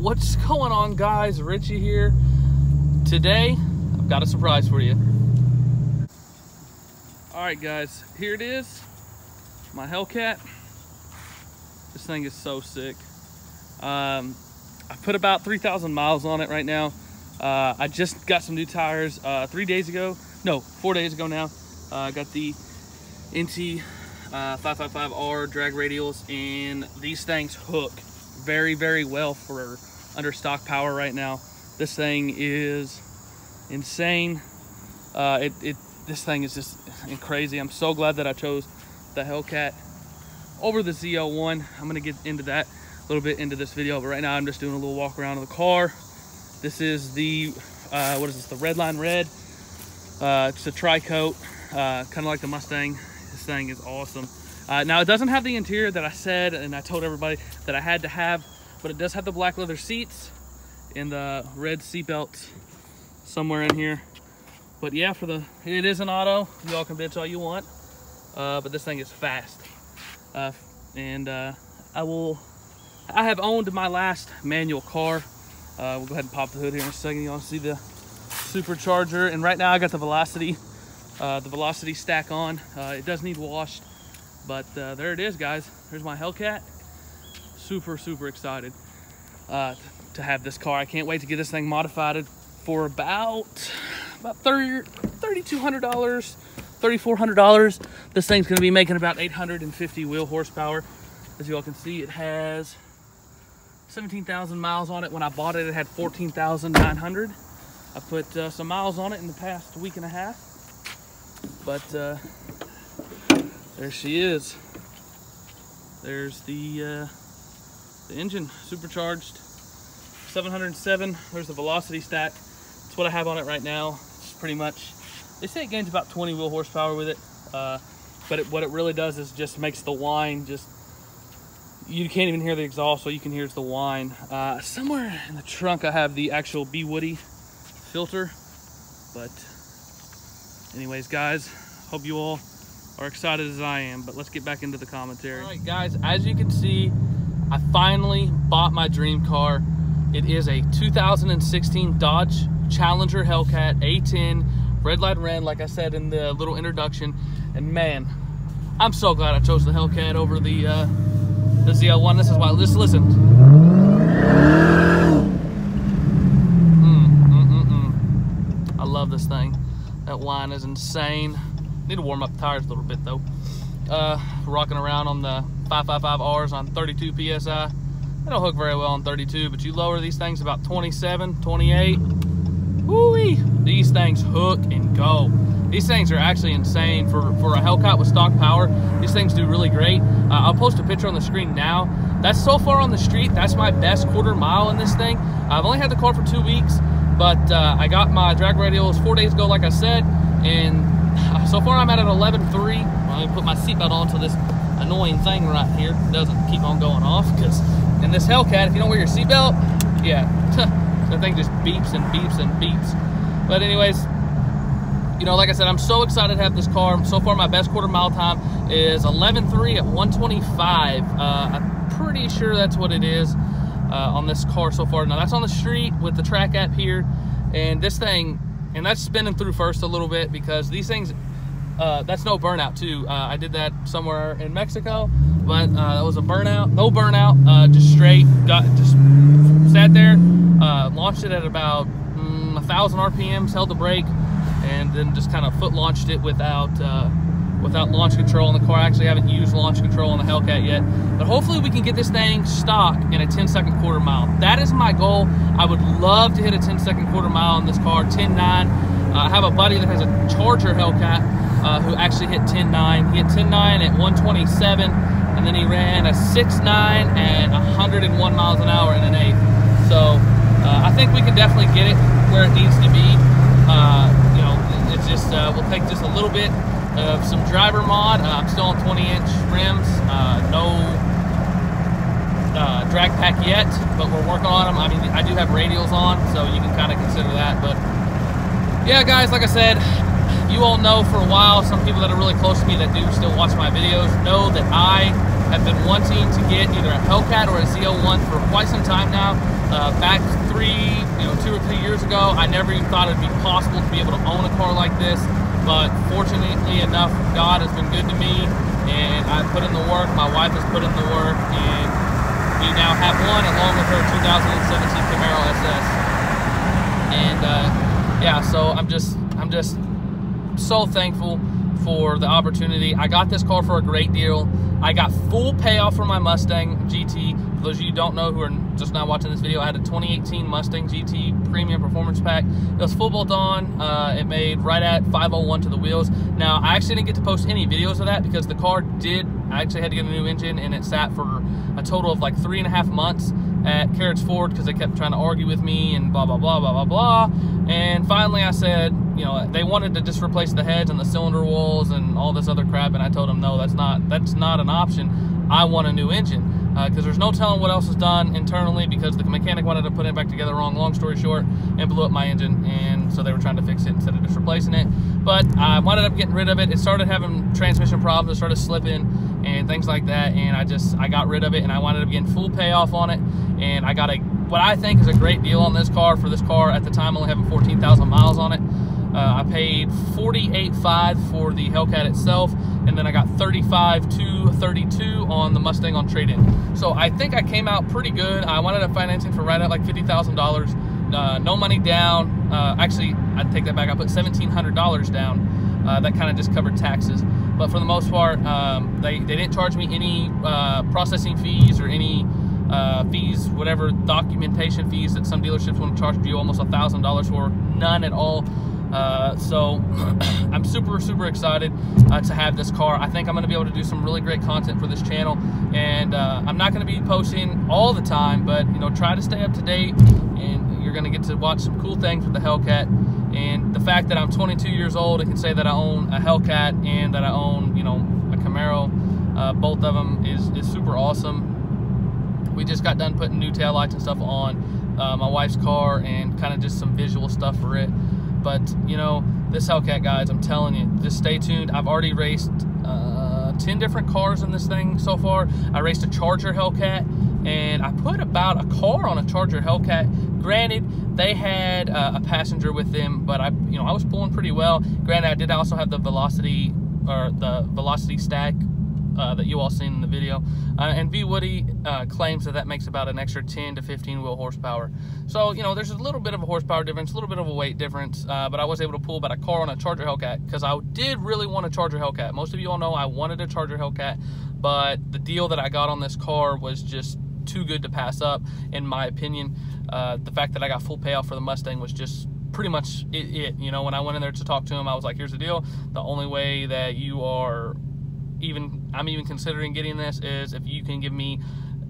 What's going on, guys? Richie here. Today I've got a surprise for you. All right, guys, here it is, my Hellcat. This thing is so sick. I put about 3,000 miles on it right now. I just got some new tires 4 days ago now. I got the NT555R drag radials, and these things hook very, very well for under stock power right now. This thing is insane. This thing is just crazy. I'm so glad that I chose the Hellcat over the ZL1. I'm gonna get into that a little bit into this video, but right now I'm just doing a little walk around of the car. This is the the Redline Red. It's a tri-coat, kind of like the Mustang. This thing is awesome. Now, it doesn't have the interior that I said and I told everybody that I had to have, but it does have the black leather seats and the red seatbelts somewhere in here. But yeah, it is an auto. Y'all can bitch all you want, but this thing is fast. I have owned my last manual car. We'll go ahead and pop the hood here in a second. Y'all see the supercharger, and right now I got the Velocity. The Velocity stack on. It does need washed, but there it is, guys. There's my Hellcat. Super, super excited to have this car. I can't wait to get this thing modified for about $3,200, $3,400. This thing's gonna be making about 850 wheel horsepower. As you all can see, it has 17,000 miles on it. When I bought it, it had 14,900. I put some miles on it in the past week and a half. But there she is. There's the engine, supercharged, 707. There's the Velocity stack. That's what I have on it right now. It's pretty much, they say it gains about 20 wheel horsepower with it, what it really does is just makes the whine. Just, you can't even hear the exhaust. All you can hear is the whine. Somewhere in the trunk I have the actual V Woody filter, but anyways, guys, hope you all are excited as I am, but let's get back into the commentary. All right, guys, as you can see, I finally bought my dream car. It is a 2016 Dodge Challenger Hellcat A10 Red Light Red, like I said in the little introduction. And man, I'm so glad I chose the Hellcat over the ZL1. This is why. Just listen. I love this thing. That whine is insane. Need to warm up the tires a little bit though. Rocking around on the 555Rs on 32 PSI. They don't hook very well on 32, but you lower these things about 27, 28. Woo-wee! These things hook and go. These things are actually insane for a Hellcat with stock power. These things do really great. I'll post a picture on the screen now. That's so far on the street. That's my best quarter mile in this thing. I've only had the car for 2 weeks. But I got my drag radials 4 days ago, like I said, and so far I'm at an 11.3. I put my seatbelt on to this annoying thing right here. It doesn't keep on going off, because in this Hellcat, if you don't wear your seatbelt, yeah, that thing just beeps and beeps and beeps. But anyways, you know, like I said, I'm so excited to have this car. So far, my best quarter mile time is 11.3 at 125. I'm pretty sure that's what it is. On this car so far. Now that's on the street with the track app here, and this thing, and that's spinning through first a little bit, because these things, that's no burnout too. I did that somewhere in Mexico, but that was a burnout, no burnout, just straight, just sat there, launched it at about 1,000 RPMs, held the brake, and then just kind of foot launched it without launch control on the car. I actually haven't used launch control on the Hellcat yet, but hopefully we can get this thing stock in a 10-second quarter mile. That is my goal. I would love to hit a 10-second quarter mile on this car, 10.9. I have a buddy that has a Charger Hellcat who actually hit 10.9. He hit 10.9 at 127, and then he ran a 6.9 and 101 miles an hour in an 8. So I think we can definitely get it where it needs to be. You know, it's just, we'll take just a little bit of some driver mod. I'm still on 20-inch rims, no drag pack yet, but we're working on them. I mean, I do have radials on, so you can kind of consider that. But yeah, guys, like I said, you all know for a while, some people that are really close to me that do still watch my videos know that I have been wanting to get either a Hellcat or a ZL1 for quite some time now. Back two or three years ago, I never even thought it would be possible to be able to own a car like this. But fortunately enough, God has been good to me, and I've put in the work. My wife has put in the work, and we now have one along with her 2017 Camaro SS. And yeah, so I'm just so thankful for the opportunity. I got this car for a great deal. I got full payoff for my Mustang GT. For those of you who don't know, who are just now watching this video, I had a 2018 Mustang GT Premium Performance Pack. It was full bolt on. It made right at 501 to the wheels. Now, I actually didn't get to post any videos of that because the car did, I actually had to get a new engine, and it sat for a total of like 3.5 months at Carroll's Ford because they kept trying to argue with me and blah, blah, blah, blah, blah, blah. And finally I said, you know, they wanted to just replace the heads and the cylinder walls and all this other crap, and I told them, no, that's not an option. I want a new engine. Because there's no telling what else is done internally, because the mechanic wanted to put it back together wrong, long story short, and blew up my engine, and so they were trying to fix it instead of just replacing it. But I wound up getting rid of it. It started having transmission problems, it started slipping and things like that, and I got rid of it, and I wound up getting full payoff on it, and I got what I think is a great deal on this car. For this car at the time only having 14,000 miles on it, I paid $48,500 for the Hellcat itself, and then I got $35,232 on the Mustang on trade-in. So I think I came out pretty good. I wanted to finance it for right at like $50,000, no money down. Actually, I take that back. I put $1,700 down. That kind of just covered taxes. But for the most part, they didn't charge me any processing fees or any fees, whatever documentation fees that some dealerships want to charge you almost $1,000 for, none at all. So I'm super excited to have this car. I think I'm going to be able to do some really great content for this channel, and I'm not going to be posting all the time, but you know, try to stay up to date, and you're going to get to watch some cool things with the Hellcat. And the fact that I'm 22 years old, I can say that I own a Hellcat and that I own, you know, a Camaro. Both of them is super awesome. We just got done putting new taillights and stuff on my wife's car, and kind of just some visual stuff for it. But, you know, this Hellcat, guys, I'm telling you, just stay tuned. I've already raced 10 different cars in this thing so far. I raced a Charger Hellcat, and I put about a car on a Charger Hellcat. Granted, they had a passenger with them, but I was pulling pretty well. Granted, I did also have the Velocity, or the Velocity stack that you all seen in the video, and V Woody claims that makes about an extra 10 to 15 wheel horsepower. So, you know, there's a little bit of a horsepower difference, a little bit of a weight difference, but I was able to pull about a car on a Charger Hellcat because I did really want a Charger Hellcat. Most of you all know I wanted a Charger Hellcat, but the deal that I got on this car was just too good to pass up, in my opinion. The fact that I got full payoff for the Mustang was just pretty much it. You know, when I went in there to talk to him, I was like, here's the deal. The only way that you are I'm even considering getting this is if you can give me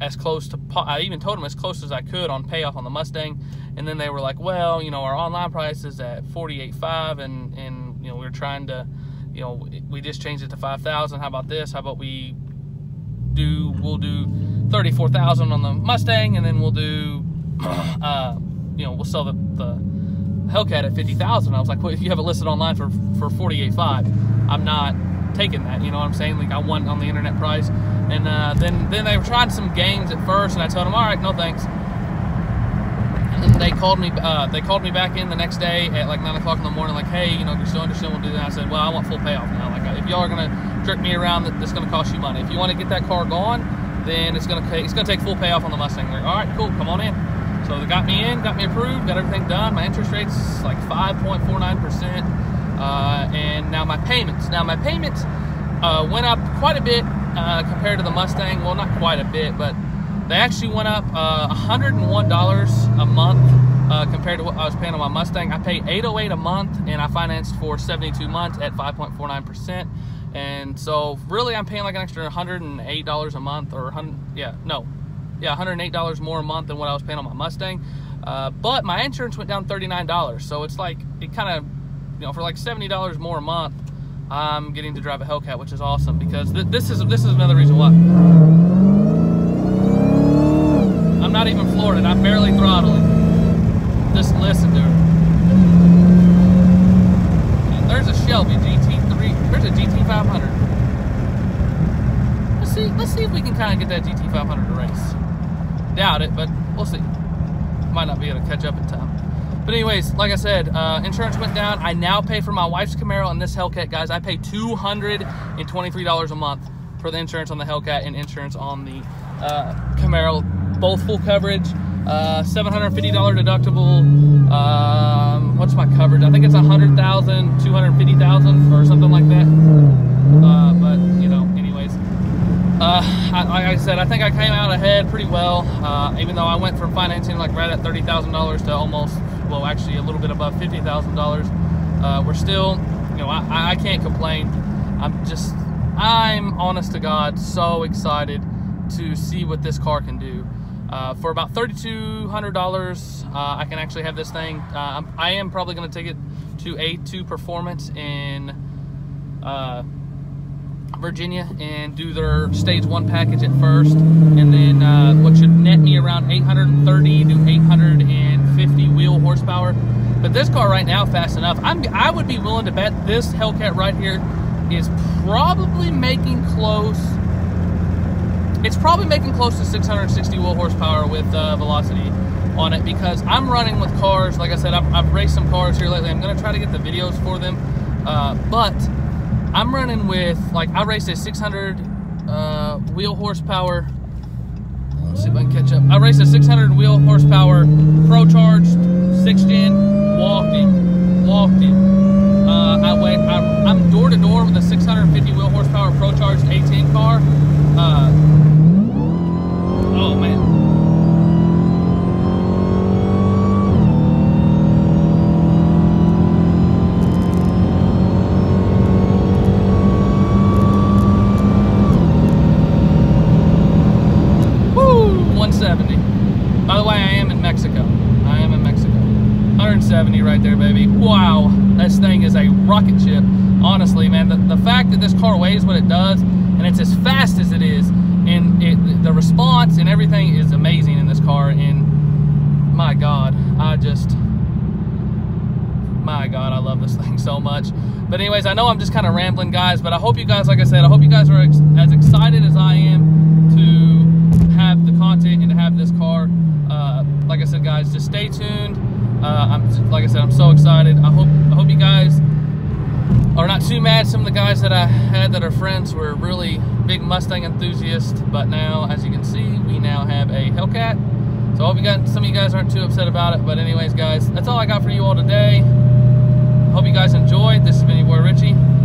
as close to, I even told them as close as I could on payoff on the Mustang. And then they were like, well, you know, our online price is at $48,500, and you know, we were trying to, you know, we just changed it to $5,000. How about this? How about we'll do $34,000 on the Mustang, and then we'll do you know, we'll sell the Hellcat at $50,000. I was like, well, if you have it listed online for $48,500, I'm not taking that. You know what I'm saying? Like, I won on the internet price. And then they were trying some games at first, and I told them, all right, no thanks. And then they called me back in the next day at like 9 o'clock in the morning, like, hey, you know, if you're still interested, we'll do that. I said, well, I want full payoff now. Like, if y'all are gonna jerk me around, that's gonna cost you money. If you want to get that car gone, then it's gonna take full payoff on the Mustang. Like, all right, cool, come on in. So they got me in, got me approved, got everything done. My interest rate's like 5.49%. And now my payments. Went up quite a bit compared to the Mustang. Well, not quite a bit, but they actually went up $101 a month compared to what I was paying on my Mustang. I paid $808 a month, and I financed for 72 months at 5.49%. And so really I'm paying like an extra $108 a month, or $108 more a month than what I was paying on my Mustang. But my insurance went down $39, so it's like, it kind of, you know, for like $70 more a month, I'm getting to drive a Hellcat, which is awesome, because this is another reason why. I'm not even floored, and I'm barely throttling. Just listen to it. And there's a Shelby GT3, there's a GT500. This Let's see if we can kind of get that GT500 to race. Doubt it, but we'll see. Might not be able to catch up in time. But anyways, like I said, insurance went down. I now pay for my wife's Camaro and this Hellcat, guys. I pay $223 a month for the insurance on the Hellcat and insurance on the Camaro, both full coverage. $750 deductible. What's my coverage? I think it's 100,000, 250,000, or something like that. But you know, anyways, like I said, I think I came out ahead pretty well. Even though I went from financing like right at $30,000 to almost, well, actually a little bit above $50,000. We're still, you know, I can't complain. I'm honest to God, so excited to see what this car can do. For about $3,200, I can actually have this thing. I am probably going to take it to A2 Performance in Virginia and do their stage one package at first, and then what should net me around 830 to 850 wheel horsepower. But this car right now, fast enough. I would be willing to bet this Hellcat right here is probably making close. It's probably making close to 660 wheel horsepower with velocity on it, because I'm running with cars. Like I said, I've raced some cars here lately. I'm going to try to get the videos for them. But I'm running with, like, I raced a 600 wheel horsepower. Let's see if I can catch up. I raced a 600 wheel horsepower Pro Charged 6-gen walked in. I'm door to door with a 650 wheel horsepower Pro Charged 8-10 car. Oh man. Woo! 170. By the way, I am in Mexico. 170 right there, baby. Wow, this thing is a rocket ship. Honestly, man, the fact that this car weighs what it does, and it's as fast as it is, and the response and everything is amazing in this car. And my God, I love this thing so much. But anyways, I know I'm just kind of rambling, guys, but I hope you guys, like I said, I hope you guys are as excited as I am to have the content and to have this car. Like I said, guys, just stay tuned. Like I said, I'm so excited. I hope you guys are not too mad. Some of the guys that I had that are friends were really big Mustang enthusiasts, but now, as you can see, we now have a Hellcat. So I hope some of you guys aren't too upset about it. But anyways, guys, that's all I got for you all today. Hope you guys enjoyed. This has been your boy Richie.